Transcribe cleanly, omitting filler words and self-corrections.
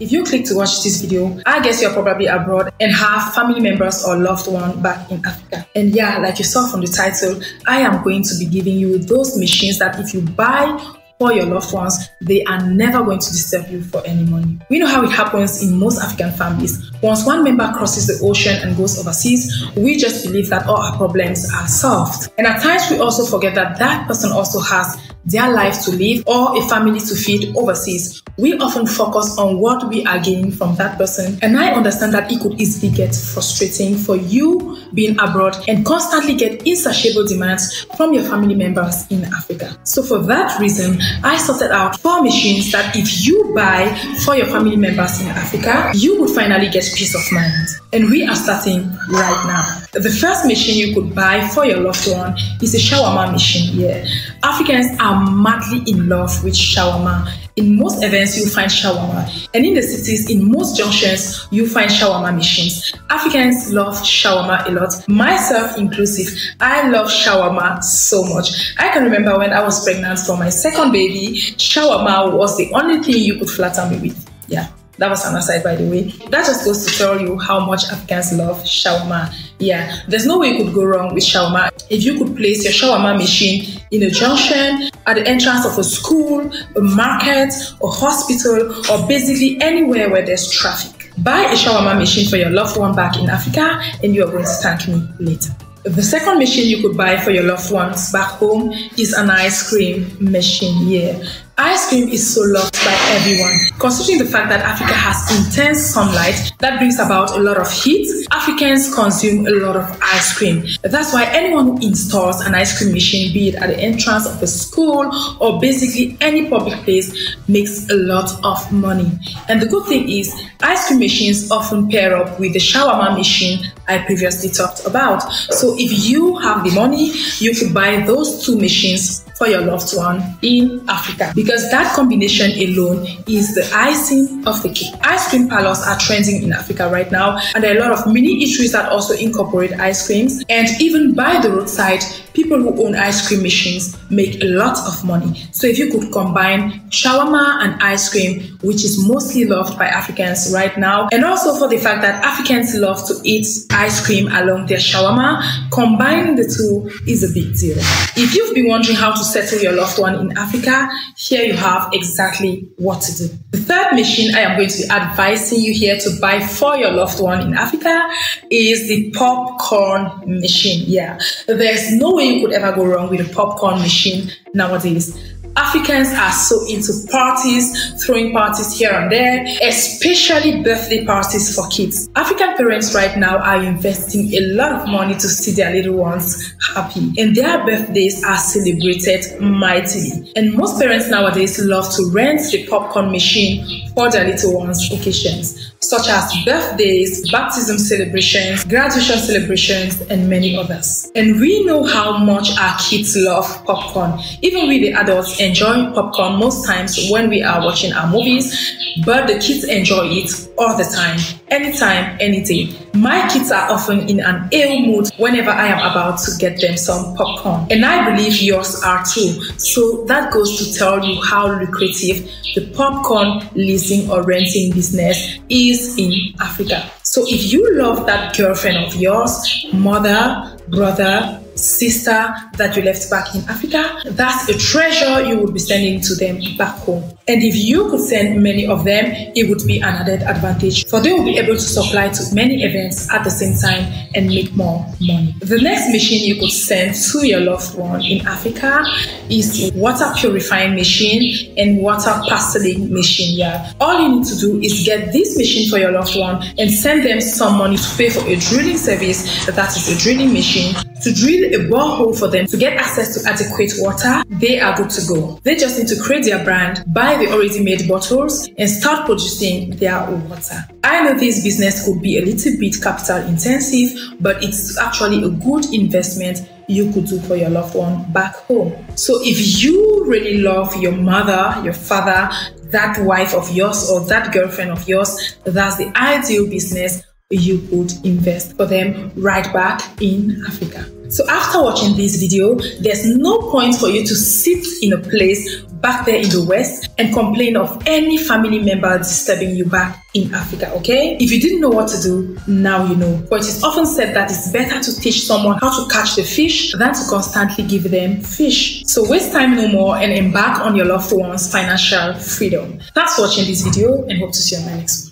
If you click to watch this video, I guess you're probably abroad and have family members or loved one back in Africa. And yeah, like you saw from the title, I am going to be giving you those machines that if you buy for your loved ones, they are never going to disturb you for any money. We know how it happens in most African families. Once one member crosses the ocean and goes overseas, we just believe that all our problems are solved. And at times we also forget that that person also has their life to live or a family to feed overseas. We often focus on what we are gaining from that person, and I understand that it could easily get frustrating for you being abroad and constantly get insatiable demands from your family members in Africa. So for that reason, I sorted out 4 machines that if you buy for your family members in Africa, you would finally get peace of mind. And we are starting right now. The first machine you could buy for your loved one is a shawarma machine. Yeah, Africans are madly in love with shawarma. In most events, you'll find shawarma. And in the cities, in most junctions, you'll find shawarma machines. Africans love shawarma a lot, myself inclusive. I love shawarma so much. I can remember when I was pregnant for my second baby, shawarma was the only thing you could flatter me with. Yeah. That was an aside, by the way. That just goes to tell you how much Africans love shawarma. Yeah, there's no way you could go wrong with shawarma. If you could place your shawarma machine in a junction, at the entrance of a school, a market, a hospital, or basically anywhere where there's traffic. Buy a shawarma machine for your loved one back in Africa and you are going to thank me later. The second machine you could buy for your loved ones back home is an ice cream machine. Yeah. Ice cream is so loved by everyone. Considering the fact that Africa has intense sunlight that brings about a lot of heat, Africans consume a lot of ice cream. That's why anyone who installs an ice cream machine, be it at the entrance of a school or basically any public place, makes a lot of money. And the good thing is, ice cream machines often pair up with the shawarma machine I previously talked about. So if you have the money, you could buy those 2 machines for your loved one in Africa, because that combination alone is the icing of the cake. Ice cream parlors are trending in Africa right now, and there are a lot of mini eateries that also incorporate ice creams, and even by the roadside, people who own ice cream machines make a lot of money. So if you could combine shawarma and ice cream, which is mostly loved by Africans right now, and also for the fact that Africans love to eat ice cream along their shawarma, combining the 2 is a big deal. If you've been wondering how to settle your loved one in Africa, here you have exactly what to do. The third machine I am going to be advising you here to buy for your loved one in Africa is the popcorn machine. Yeah, there's no way you could ever go wrong with a popcorn machine nowadays. Africans are so into parties, throwing parties here and there, especially birthday parties for kids. African parents right now are investing a lot of money to see their little ones happy, and their birthdays are celebrated mightily. And most parents nowadays love to rent the popcorn machine for their little ones' occasions, such as birthdays, baptism celebrations, graduation celebrations, and many others. And we know how much our kids love popcorn. Even we, the adults, enjoy popcorn most times when we are watching our movies, but the kids enjoy it all the time, anytime, any day. My kids are often in an ill mood whenever I am about to get them some popcorn. And I believe yours are too. So that goes to tell you how lucrative the popcorn leasing or renting business is in Africa. So if you love that girlfriend of yours, mother, brother, sister that you left back in Africa, that's a treasure you would be sending to them back home. And if you could send many of them, it would be an added advantage, for they will be able to supply to many events at the same time and make more money. The next machine you could send to your loved one in Africa is water purifying machine and water parceling machine. Yeah, all you need to do is get this machine for your loved one and send them some money to pay for a drilling service, that is a drilling machine, to drill a borehole for them to get access to adequate water. They are good to go. They just need to create their brand, buy the already made bottles, and start producing their own water. I know this business could be a little bit capital intensive, but it's actually a good investment you could do for your loved one back home. So if you really love your mother, your father, that wife of yours, or that girlfriend of yours, that's the ideal business you could invest for them right back in Africa. So after watching this video, there's no point for you to sit in a place back there in the West and complain of any family member disturbing you back in Africa, okay? If you didn't know what to do, now you know. For it is often said that it's better to teach someone how to catch the fish than to constantly give them fish. So waste time no more and embark on your loved one's financial freedom. Thanks for watching this video and hope to see you on my next one.